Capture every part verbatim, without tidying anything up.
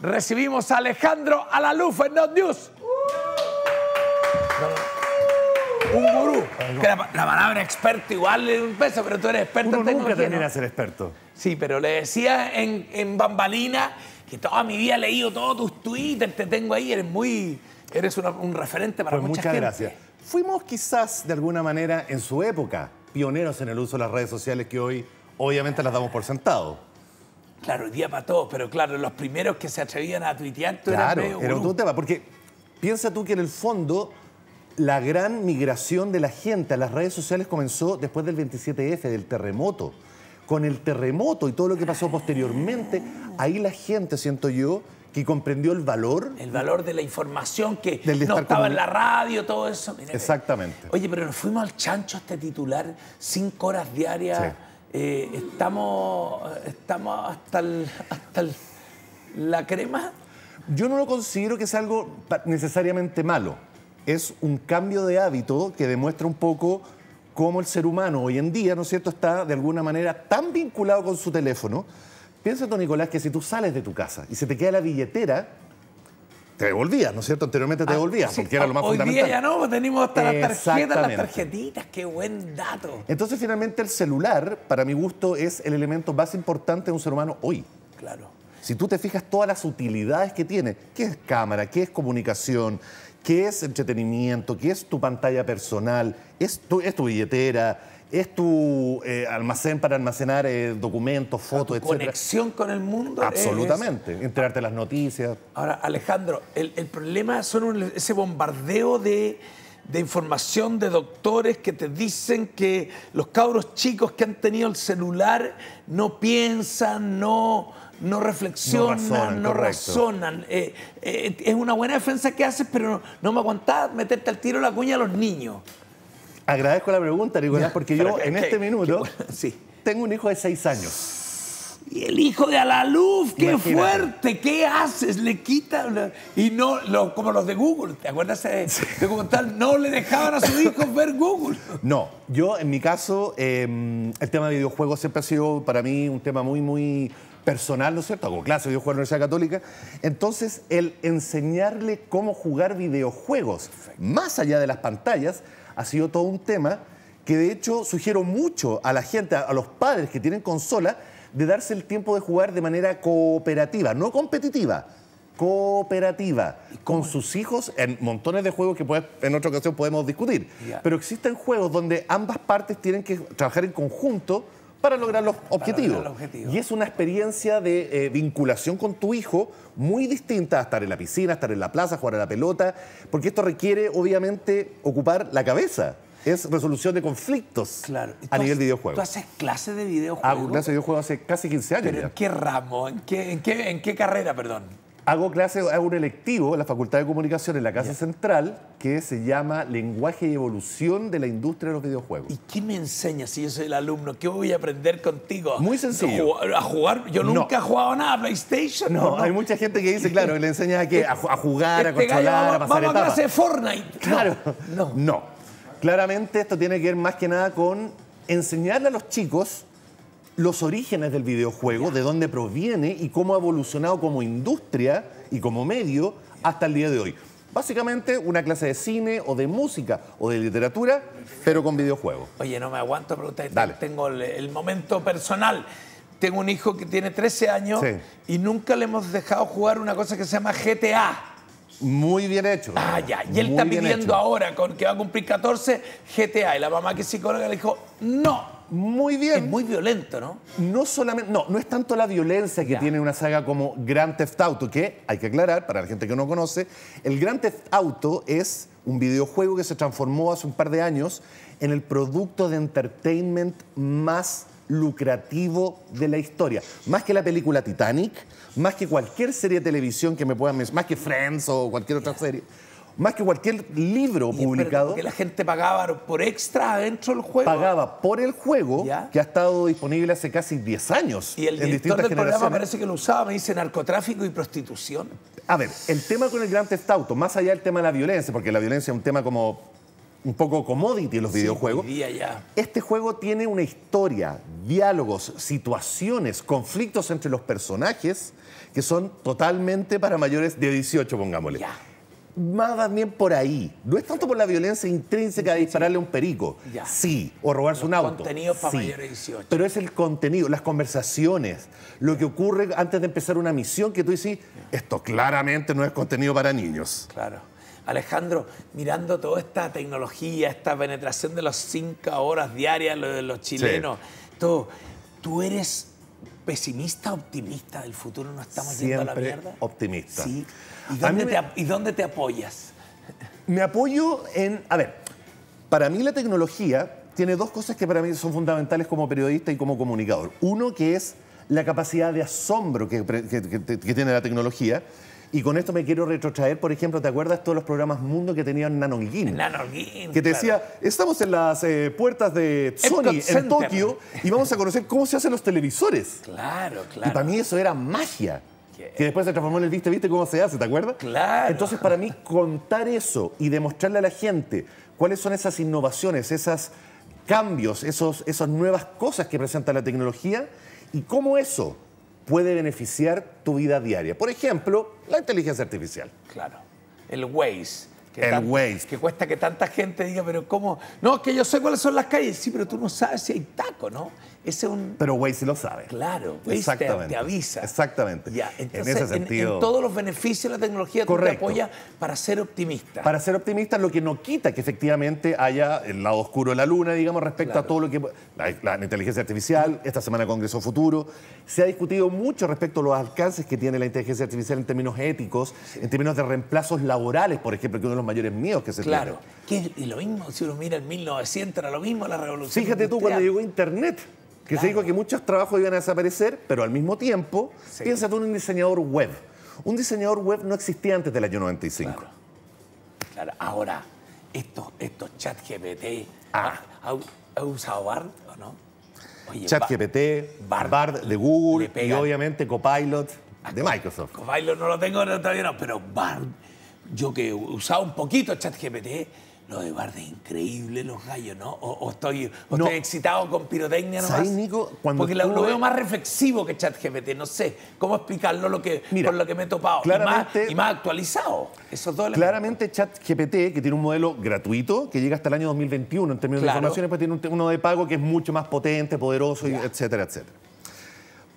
Recibimos a Alejandro Alaluf en Not News. Un gurú. Que la, la palabra experto igual es un peso, pero tú eres experto en tecnología. Uno nunca tendría que ser experto. Sí, pero le decía en, en bambalina que toda mi vida he leído todos tus tweets, te tengo ahí, eres muy... Eres una, un referente para pues mucha muchas gente. Gracias. Fuimos quizás, de alguna manera, en su época, pioneros en el uso de las redes sociales que hoy, obviamente, las damos por sentado. Claro, hoy día para todos, pero claro, los primeros que se atrevían a tuitear, tú claro, eras medio gurú. Era un tema, porque piensa tú que en el fondo... La gran migración de la gente a las redes sociales comenzó después del veintisiete F, del terremoto. Con el terremoto y todo lo que pasó posteriormente, ahí la gente, siento yo, que comprendió el valor... El valor de la información que no estaba en la radio, todo eso. Mira, exactamente. Oye, pero nos fuimos al chancho este titular, cinco horas diarias. Sí. Eh, estamos, estamos hasta, el, hasta el, la crema. Yo no lo considero que sea algo necesariamente malo. Es un cambio de hábito que demuestra un poco cómo el ser humano hoy en día, ¿no es cierto?, está de alguna manera tan vinculado con su teléfono. Piensa tú, Nicolás, que si tú sales de tu casa y se te queda la billetera, te devolvías, ¿no es cierto? Anteriormente te devolvías, ah, porque sí, era lo más hoy fundamental. Hoy día ya no, tenemos hasta las tarjetas, las tarjetitas, qué buen dato. Entonces, finalmente, el celular, para mi gusto, es el elemento más importante de un ser humano hoy. Claro. Si tú te fijas todas las utilidades que tiene, qué es cámara, qué es comunicación, qué es entretenimiento, qué es tu pantalla personal, es tu, es tu billetera, es tu eh, almacén para almacenar eh, documentos, fotos, etcétera. Conexión con el mundo. Absolutamente, es... enterarte de las noticias. Ahora, Alejandro, el, el problema son un, ese bombardeo de, de información de doctores que te dicen que los cabros chicos que han tenido el celular no piensan, no... No reflexionan, no razonan. No razonan. Eh, eh, es una buena defensa que haces, pero no, no me aguantás meterte al tiro la cuña a los niños. Agradezco la pregunta, Nicolás, ya, porque yo que, en que, este que, minuto bueno, sí. tengo un hijo de seis años. Y el hijo de Alaluf, qué imagínate. Fuerte, ¿qué haces? Le quitan... Y no, lo, como los de Google, ¿te acuerdas de, de comentar? No le dejaban a sus hijos ver Google. No, yo en mi caso, eh, el tema de videojuegos siempre ha sido para mí un tema muy, muy... personal, ¿no es cierto? Hago clase de videojuegos en la Universidad Católica. Entonces, el enseñarle cómo jugar videojuegos, perfecto, más allá de las pantallas, ha sido todo un tema que, de hecho, sugiero mucho a la gente, a los padres que tienen consola, de darse el tiempo de jugar de manera cooperativa, no competitiva, cooperativa, con sus hijos en montones de juegos que puedes, en otra ocasión podemos discutir. Yeah. Pero existen juegos donde ambas partes tienen que trabajar en conjunto para lograr los objetivos. Lograr objetivo. Y es una experiencia de eh, vinculación con tu hijo muy distinta a estar en la piscina, estar en la plaza, jugar a la pelota, porque esto requiere, obviamente, ocupar la cabeza. Es resolución de conflictos, claro, a nivel de videojuegos. ¿Tú haces clases de videojuegos? Hago clases de videojuegos hace casi quince años. ¿Pero ya? ¿En qué ramo? ¿En qué, en qué, en qué carrera, perdón? Hago clases, hago un electivo en la Facultad de Comunicación, en la Casa yeah. Central, que se llama Lenguaje y Evolución de la Industria de los Videojuegos. ¿Y qué me enseñas si yo soy el alumno? ¿Qué voy a aprender contigo? Muy sencillo. ¿A jugar? Yo nunca no. he jugado nada a PlayStation. No, no, hay mucha gente que dice, claro, le enseñas a, qué, a, a jugar, este a controlar, gallo, a pasar etapas. Vamos a clase de Fortnite. Claro. No. No. no. Claramente esto tiene que ver más que nada con enseñarle a los chicos los orígenes del videojuego, de dónde proviene y cómo ha evolucionado como industria y como medio hasta el día de hoy. Básicamente una clase de cine o de música o de literatura, pero con videojuegos. Oye, no me aguanto, pero ustedes tengo el, el momento personal. Tengo un hijo que tiene trece años sí. y nunca le hemos dejado jugar una cosa que se llama G T A. Muy bien hecho. Ah, ya. Y él está pidiendo ahora, con que va a cumplir catorce, G T A. Y la mamá, que es psicóloga, le dijo, no. Muy bien. Es muy violento, ¿no? No solamente... No, no es tanto la violencia que ya. tiene una saga como Grand Theft Auto, que, hay que aclarar, para la gente que no conoce, el Grand Theft Auto es un videojuego que se transformó hace un par de años en el producto de entertainment más lucrativo de la historia. Más que la película Titanic, más que cualquier serie de televisión que me puedan mencionar, más que Friends o cualquier otra serie... Más que cualquier libro y publicado. Que la gente pagaba por extra dentro del juego. Pagaba por el juego, ¿ya? Que ha estado disponible hace casi diez años. Y el director del programa parece que lo usaba, me dice narcotráfico y prostitución. A ver, el tema con el Grand Theft Auto, más allá del tema de la violencia, porque la violencia es un tema como un poco commodity los sí, videojuegos. Ya. Este juego tiene una historia, diálogos, situaciones, conflictos entre los personajes que son totalmente para mayores de dieciocho, pongámosle. Ya. Más también por ahí. No es tanto por la violencia intrínseca de dispararle a un perico. Ya. Sí. O robarse los un auto. Contenido para sí. mayores de dieciocho. Pero es el contenido, las conversaciones, lo que ocurre antes de empezar una misión que tú dices, esto claramente no es contenido para niños. Claro. Alejandro, mirando toda esta tecnología, esta penetración de las cinco horas diarias, lo de los chilenos, sí. todo, ¿tú eres pesimista, optimista del futuro? ¿No estamos Siempre yendo a la mierda? Optimista. Sí. ¿Y dónde, te, me... ¿Y dónde te apoyas? Me apoyo en... A ver, para mí la tecnología tiene dos cosas que para mí son fundamentales como periodista y como comunicador. Uno, que es la capacidad de asombro que, que, que, que tiene la tecnología. Y con esto me quiero retrotraer, por ejemplo, ¿te acuerdas todos los programas Mundo que tenían Nanoguin? Nanoguin, que te decía, claro. estamos en las eh, puertas de Sony, en Tokio, y vamos a conocer cómo se hacen los televisores. Claro, claro. Y para mí eso era magia. ¿Qué? Que después se transformó en el viste, viste cómo se hace, ¿te acuerdas? Claro. Entonces, para mí, contar eso y demostrarle a la gente cuáles son esas innovaciones, esos cambios, esos, esas nuevas cosas que presenta la tecnología y cómo eso puede beneficiar tu vida diaria. Por ejemplo, la inteligencia artificial. Claro. El Waze. Que el tanto, Waze. Que cuesta que tanta gente diga, pero ¿cómo? No, es que yo sé cuáles son las calles. Sí, pero tú no sabes si hay taco, ¿no? Ese es un... Pero Waze lo sabe. Claro. Waze te, te avisa. Exactamente. Ya, entonces, en ese sentido... En, en todos los beneficios de la tecnología correcto. Tú te apoyas para ser optimista. Para ser optimista, lo que no quita que efectivamente haya el lado oscuro de la luna, digamos, respecto claro. a todo lo que... La, la inteligencia artificial, esta semana Congreso Futuro. Se ha discutido mucho respecto a los alcances que tiene la inteligencia artificial en términos éticos, sí. en términos de reemplazos laborales, por ejemplo, que uno de los mayores miedos que se claro. tiene. Claro. Y lo mismo, si uno mira en mil novecientos, era lo mismo la revolución Fíjate industrial. Tú, cuando llegó Internet... Que claro. se dijo que muchos trabajos iban a desaparecer, pero al mismo tiempo, sí. piensa tú en un diseñador web. Un diseñador web no existía antes del año noventa y cinco. Claro, claro. Ahora, estos, estos ChatGPT, ah. ¿ha usado BARD o no? ChatGPT, BARD, BARD de Google y obviamente Copilot de Microsoft. Copilot no lo tengo todavía, no, pero BARD, yo que he usado un poquito ChatGPT... Lo de BARD es increíble, los gallos, ¿no? O, o, estoy, o no. estoy excitado con pirotecnia nomás. ¿Sabes, Nico? Cuando Porque lo, lo veo más reflexivo que ChatGPT. No sé cómo explicarlo lo que, Mira, por lo que me he topado. Claramente, y, más, y más actualizado. Esos dos claramente ChatGPT, que tiene un modelo gratuito, que llega hasta el año dos mil veintiuno en términos claro. de información, después tiene uno de pago que es mucho más potente, poderoso, y etcétera, etcétera.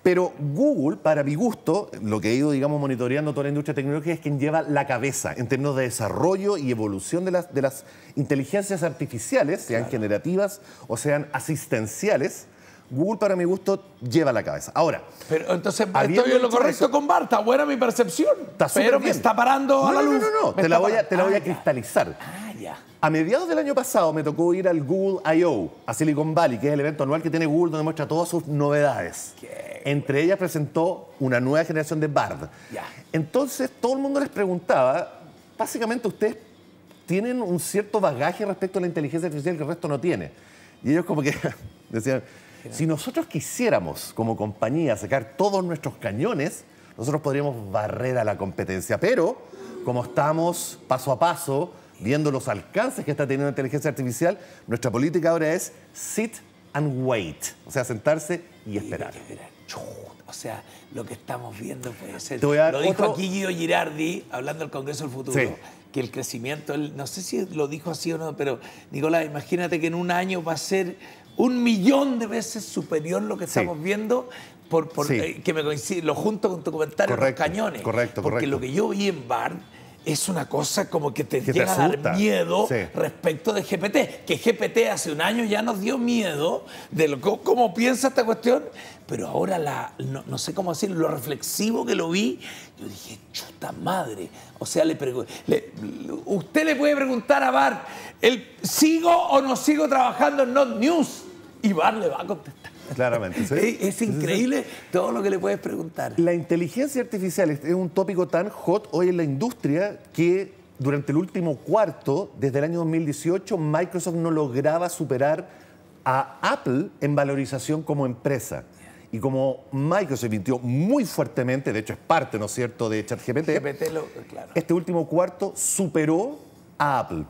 Pero Google, para mi gusto, lo que he ido, digamos, monitoreando toda la industria tecnológica es quien lleva la cabeza en términos de desarrollo y evolución de las, de las inteligencias artificiales, sean claro. generativas o sean asistenciales. Google, para mi gusto, lleva la cabeza. Ahora... Pero entonces, ¿estoy en lo correcto eso? Con BARD? Está buena mi percepción, está pero me bien. Está parando no, a la luz. No, no, no, te la voy a, te la voy a cristalizar. Ah, ya. A mediados del año pasado me tocó ir al Google I O, a Silicon Valley, que es el evento anual que tiene Google, donde muestra todas sus novedades. Qué Entre ellas presentó una nueva generación de BARD. Ya. Entonces, todo el mundo les preguntaba, básicamente, ustedes tienen un cierto bagaje respecto a la inteligencia artificial que el resto no tiene. Y ellos como que decían... Si nosotros quisiéramos, como compañía, sacar todos nuestros cañones, nosotros podríamos barrer a la competencia. Pero, como estamos paso a paso, viendo los alcances que está teniendo la inteligencia artificial, nuestra política ahora es sit and wait. O sea, sentarse y esperar. Y esperar. O sea, lo que estamos viendo puede ser... Lo dijo otro... aquí Guido Girardi, hablando del Congreso del Futuro. Sí. Que el crecimiento... El... No sé si lo dijo así o no, pero, Nicolás, imagínate que en un año va a ser... un millón de veces superior lo que estamos sí. viendo, por, por, sí. eh, que me coincide, lo junto con tu comentario correcto, los cañones. Correcto, porque correcto. Lo que yo vi en BARD es una cosa como que te que llega te a dar miedo sí. respecto de G P T. Que G P T hace un año ya nos dio miedo de lo, cómo piensa esta cuestión, pero ahora, la, no, no sé cómo decirlo, lo reflexivo que lo vi, yo dije, chuta madre. O sea, le le, usted le puede preguntar a BARD, ¿el, ¿sigo o no sigo trabajando en Not News? Y BARD le va a contestar. Claramente, ¿sí? Es, es increíble todo lo que le puedes preguntar. La inteligencia artificial es un tópico tan hot hoy en la industria que durante el último cuarto, desde el año dos mil dieciocho, Microsoft no lograba superar a Apple en valorización como empresa. Y como Microsoft invirtió muy fuertemente, de hecho es parte, ¿no es cierto?, de ChatGPT, G P T lo, claro. este último cuarto superó a Apple.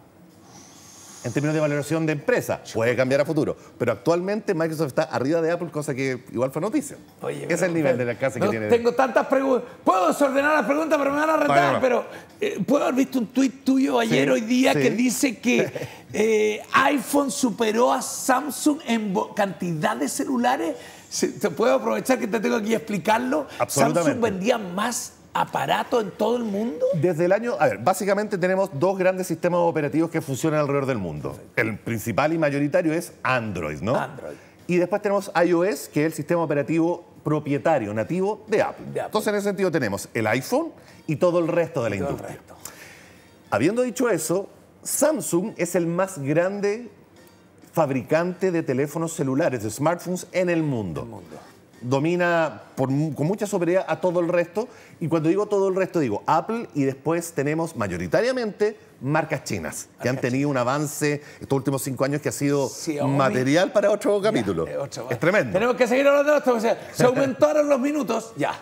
en términos de valoración de empresa. Puede cambiar a futuro. Pero actualmente Microsoft está arriba de Apple, cosa que igual fue noticia. Oye, ese es el nivel pero, de la casa no que tiene. Tengo tantas preguntas. Puedo desordenar las preguntas, pero me van a retar. Bueno, pero eh, puedo haber visto un tuit tuyo ayer, sí, hoy día, sí, que dice que eh, iPhone superó a Samsung en cantidad de celulares. ¿Te puedo aprovechar que te tengo aquí a explicarlo? Absolutamente. Samsung vendía más aparato en todo el mundo? Desde el año... A ver, básicamente tenemos dos grandes sistemas operativos que funcionan alrededor del mundo. Perfecto. El principal y mayoritario es Android, ¿no? Android. Y después tenemos iOS, que es el sistema operativo propietario, nativo de Apple. De Apple. Entonces, en ese sentido, tenemos el iPhone y todo el resto de la todo industria. El resto. Habiendo dicho eso, Samsung es el más grande fabricante de teléfonos celulares, de smartphones en el mundo. El mundo. Domina por, con mucha superioridad a todo el resto, y cuando digo todo el resto digo Apple, y después tenemos mayoritariamente marcas chinas, que han tenido un avance estos últimos cinco años que ha sido Xiaomi. Material para otro capítulo. Ya, otro, es tremendo. Tenemos que seguir hablando de esto, o sea, se aumentaron los minutos, ya.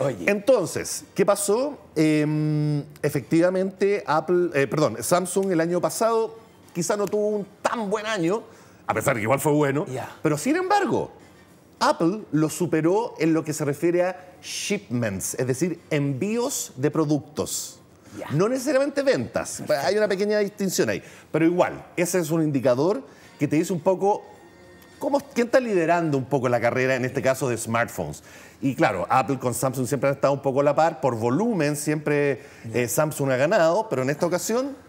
Oye. Entonces, ¿qué pasó? Eh, efectivamente, Apple, eh, perdón, Samsung el año pasado quizá no tuvo un tan buen año, a pesar de que igual fue bueno, ya. Pero sin embargo... Apple lo superó en lo que se refiere a shipments, es decir, envíos de productos. Yeah. No necesariamente ventas, perfecto, hay una pequeña distinción ahí. Pero igual, ese es un indicador que te dice un poco cómo, quién está liderando un poco la carrera, en este caso de smartphones. Y claro, Apple con Samsung siempre ha estado un poco a la par, por volumen siempre eh, Samsung ha ganado, pero en esta ocasión...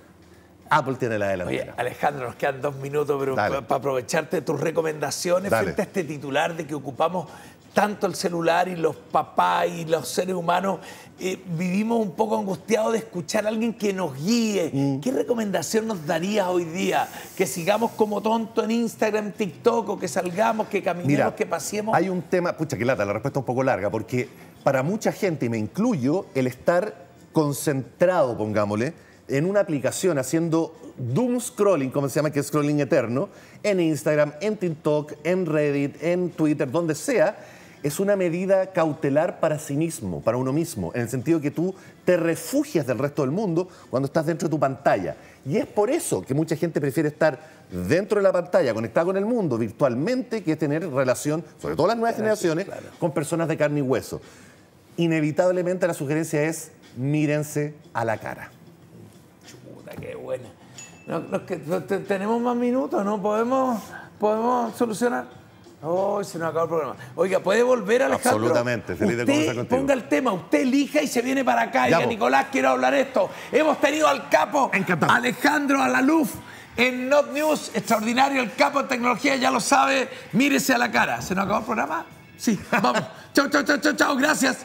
Apple tiene la delantera. Oye, Alejandro, nos quedan dos minutos, pero para pa aprovecharte de tus recomendaciones, dale, frente a este titular de que ocupamos tanto el celular y los papás y los seres humanos, eh, vivimos un poco angustiados de escuchar a alguien que nos guíe. Mm. ¿Qué recomendación nos darías hoy día? ¿Que sigamos como tonto en Instagram, TikTok, o que salgamos, que caminemos, mira, que pasemos? Hay un tema, pucha, que lata, la respuesta es un poco larga, porque para mucha gente, y me incluyo, el estar concentrado, pongámosle, en una aplicación haciendo Doom Scrolling, como se llama, que es scrolling eterno, en Instagram, en TikTok, en Reddit, en Twitter, donde sea, es una medida cautelar para sí mismo, para uno mismo, en el sentido que tú te refugias del resto del mundo cuando estás dentro de tu pantalla. Y es por eso que mucha gente prefiere estar dentro de la pantalla, conectada con el mundo virtualmente, que es tener relación, sobre todo las nuevas claro, generaciones, claro. con personas de carne y hueso. Inevitablemente la sugerencia es, mírense a la cara. Qué buena. No, no, que, no, te, tenemos más minutos, ¿no? ¿Podemos, podemos solucionar? Oh, se nos acabó el programa. Oiga, ¿puede volver, Alejandro? Absolutamente, feliz de conversar contigo. Ponga el tema, usted elija y se viene para acá. Ya, y Nicolás, quiero hablar esto. Hemos tenido al capo encantado. Alejandro Alaluf en Not News. Extraordinario, el capo en tecnología, ya lo sabe. Mírese a la cara. ¿Se nos acabó el programa? Sí, vamos. Chau, chau, chau, chau, chau. Gracias.